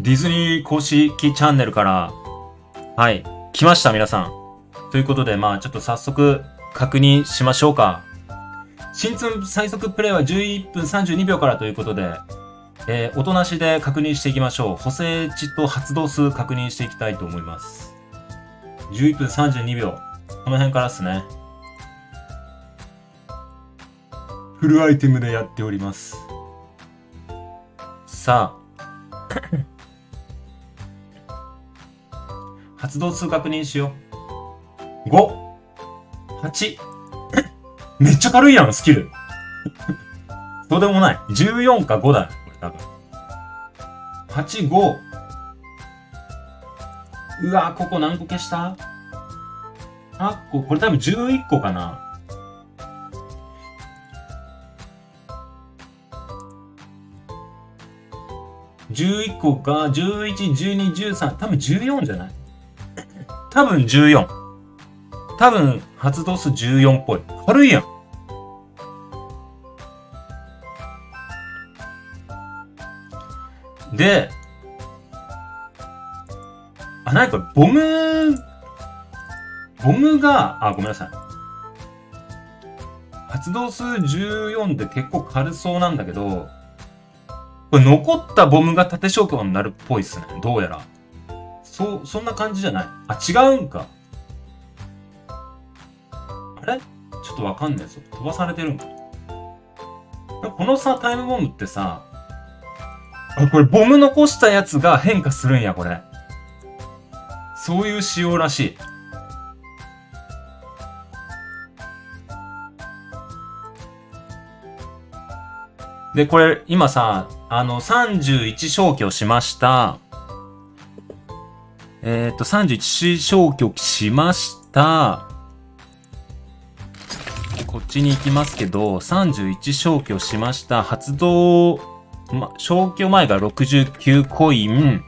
ディズニー公式チャンネルから、はい、来ました、皆さん。ということで、まあ、ちょっと早速、確認しましょうか。シーズン最速プレイは11分32秒からということで、音なしで確認していきましょう。補正値と発動数確認していきたいと思います。11分32秒。この辺からですね。フルアイテムでやっております。さあ。発動数確認しよう。5、8。めっちゃ軽いやん、スキル。そうでもない。14か5だ。多分8、5。うわ、ここ何個消した？ 8 個。これ多分11個かな。11個か、11、12、13。多分14じゃない？多分14。多分発動数14っぽい。軽いやん。で、あ、なんかボムが、あ、ごめんなさい。発動数14で結構軽そうなんだけど、これ残ったボムが縦召喚になるっぽいっすね。どうやら。そんな感じじゃない。あ、違うんか。あれ？ちょっとわかんないぞ。飛ばされてるんか。このさ、タイムボムってさ、これ、ボム残したやつが変化するんや、これ。そういう仕様らしい。で、これ、今さ、31消去しました。31消去しました。こっちに行きますけど、31消去しました。発動、消去前が69コイン。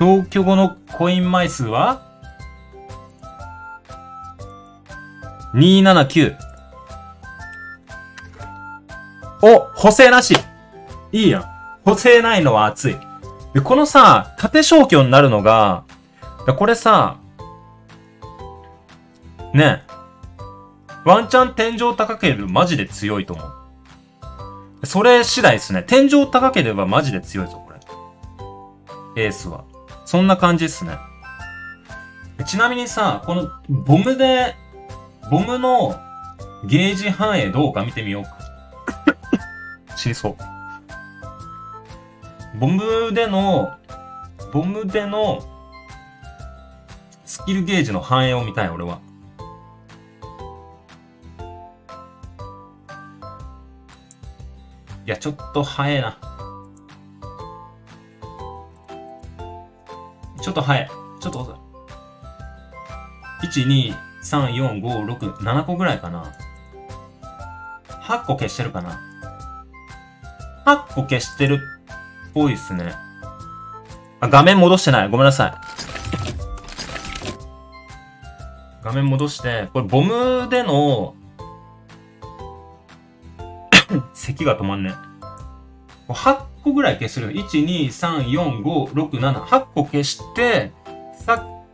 消去後のコイン枚数は ?279。お、補正なし。いいやん。補正ないのは熱い。で、このさ、縦消去になるのが、これさ、ねえ、ワンチャン天井高ければマジで強いと思う。それ次第ですね。天井高ければマジで強いぞ、これ。エースは。そんな感じですね。ちなみにさ、このボムのゲージ範囲どうか見てみようか。死にそう。ボムでのスキルゲージの範囲を見たい、俺は。いや、ちょっと早いな。ちょっと早い。ちょっと遅い。1、2、3、4、5、6、7個ぐらいかな。8個消してるかな。8個消してるっぽいっすね。あ、画面戻してない。ごめんなさい。画面戻して、これボムでの、咳が止まんね。8個ぐらい消してる。1、2、3、4、5、6、7。8個消して、あ！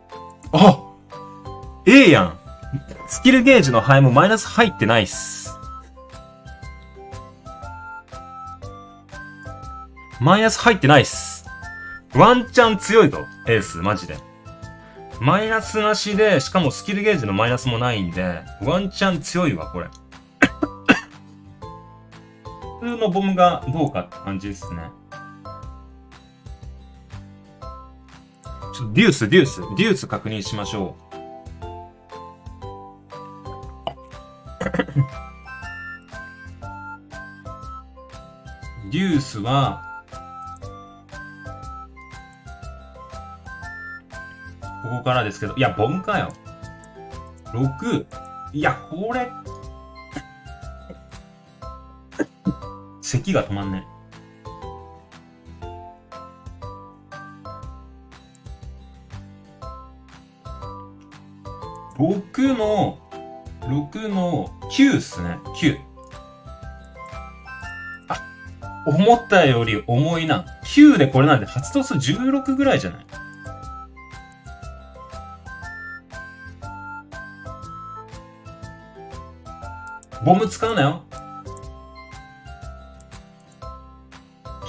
ええやん。スキルゲージの範囲もマイナス入ってないっす。マイナス入ってないっす。ワンチャン強いぞ。エース、マジで。マイナスなしで、しかもスキルゲージのマイナスもないんで、ワンチャン強いわ、これ。普通のボムがどうかって感じですね。ちょっとデュース確認しましょう。デュースは、ここからですけど、いや、ボムかよ。6、いや、これ、咳が止まんね。6の9っすね。9。あ、思ったより重いな。9でこれなんで、発動数16ぐらいじゃない？ボム使うなよ。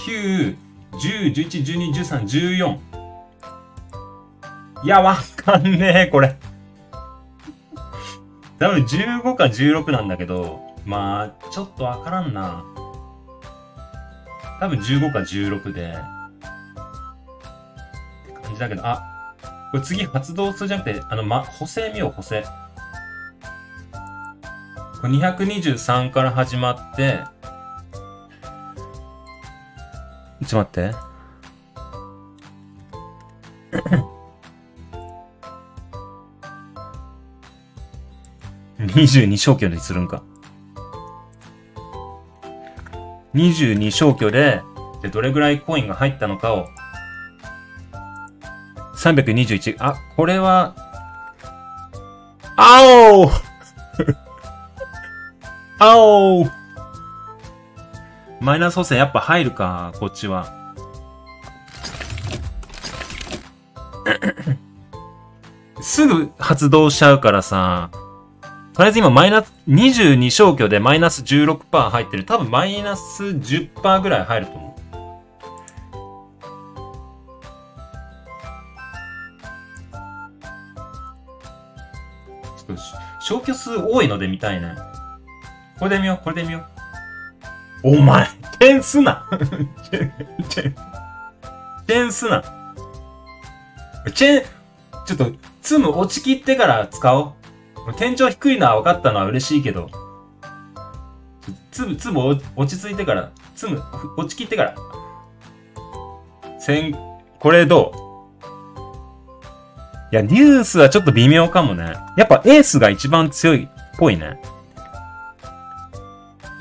9、10、11、12、13、14。いや、わかんねえ、これ。多分15か16なんだけど、まあ、ちょっとわからんな。多分15か16で。って感じだけど、あ、これ次発動数じゃなくて、補正見よう、補正。223から始まって、ちょっと待って。22消去にするんか。22消去で、どれぐらいコインが入ったのかを、321。あ、これは、青青マイナス補正やっぱ入るか、こっちは。すぐ発動しちゃうからさ、とりあえず今マイナス22消去でマイナス 16% 入ってる。多分マイナス 10% ぐらい入ると思う。ちょっと消去数多いので見たいね。これで見よう、これで見よう。お前、点すな点すなちょっと、積む落ち切ってから使おう。天井低いのは分かったのは嬉しいけど、積む落ち着いてから、積む、落ち切ってから。これどう？いや、ニュースはちょっと微妙かもね。やっぱエースが一番強いっぽいね。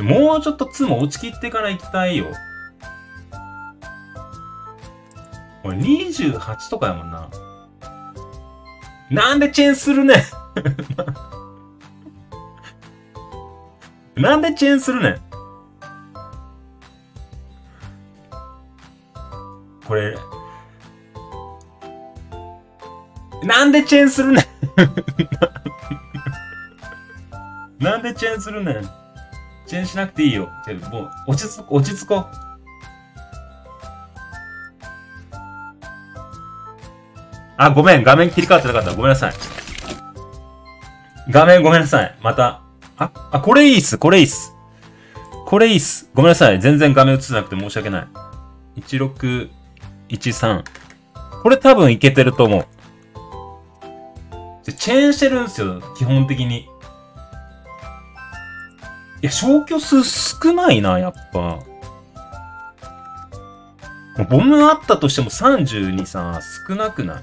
もうちょっとツも落ち切ってから行きたいよ。俺28とかやもんな。なんでチェーンするねんなんでチェーンするねん。これ。なんでチェーンするねんなんでチェーンするねん。チェーンしなくていいよ。もう、落ち着こう。あ、ごめん。画面切り替わってなかった。ごめんなさい。画面ごめんなさい。また。あ、これいいっす。これいいっす。これいいっす。ごめんなさい。全然画面映せなくて申し訳ない。1613。これ多分いけてると思う。チェーンしてるんですよ。基本的に。いや、消去数少ないな、やっぱ。ボムあったとしても32さ、少なくない？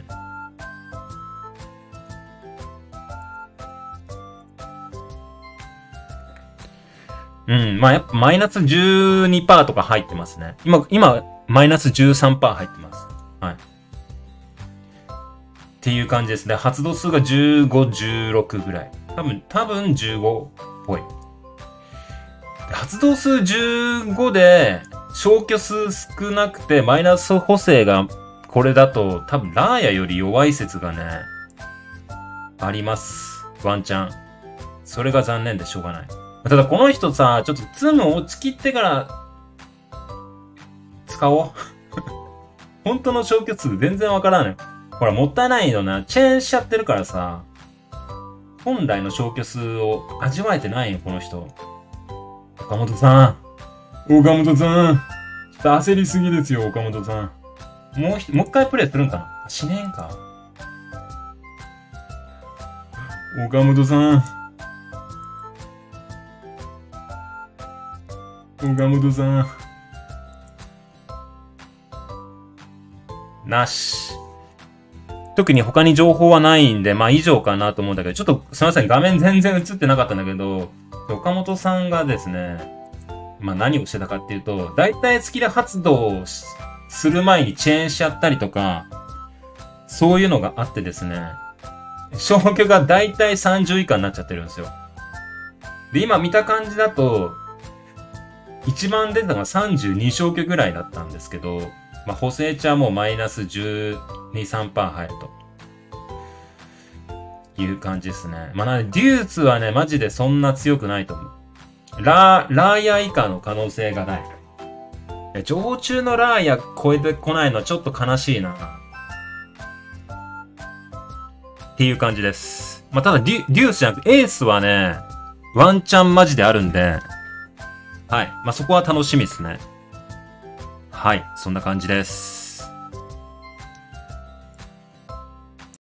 うん、まあやっぱマイナス 12% とか入ってますね。今、マイナス 13% 入ってます。はい。っていう感じですね。発動数が15、16ぐらい。多分15っぽい。発動数15で消去数少なくてマイナス補正がこれだと多分ラーヤより弱い説がね、あります。ワンチャン。それが残念でしょうがない。ただこの人さ、ちょっとツムを落ち切ってから使おう。本当の消去数全然わからんね。ほらもったいないのな。チェーンしちゃってるからさ、本来の消去数を味わえてないよ、この人。岡本さん。岡本さん。ちょっと焦りすぎですよ、岡本さん。もう一回プレイするんかな？しねえんか。岡本さん。岡本さん。なし。特に他に情報はないんで、まあ以上かなと思うんだけど、ちょっとすみません、画面全然映ってなかったんだけど、岡本さんがですね、まあ何をしてたかっていうと、大体スキル発動をする前にチェーンしちゃったりとか、そういうのがあってですね、消去が大体30以下になっちゃってるんですよ。で、今見た感じだと、一番出たのが32消去ぐらいだったんですけど、まあ、補正値はもうマイナス12、13% 入るという感じですね。まあ、デュースはね、マジでそんな強くないと思う。ラーヤ以下の可能性がない。常駐のラーヤ超えてこないのはちょっと悲しいな。っていう感じです。まあ、ただデュースじゃなくてエースはね、ワンチャンマジであるんで、はい。まあ、そこは楽しみですね。はい。そんな感じです。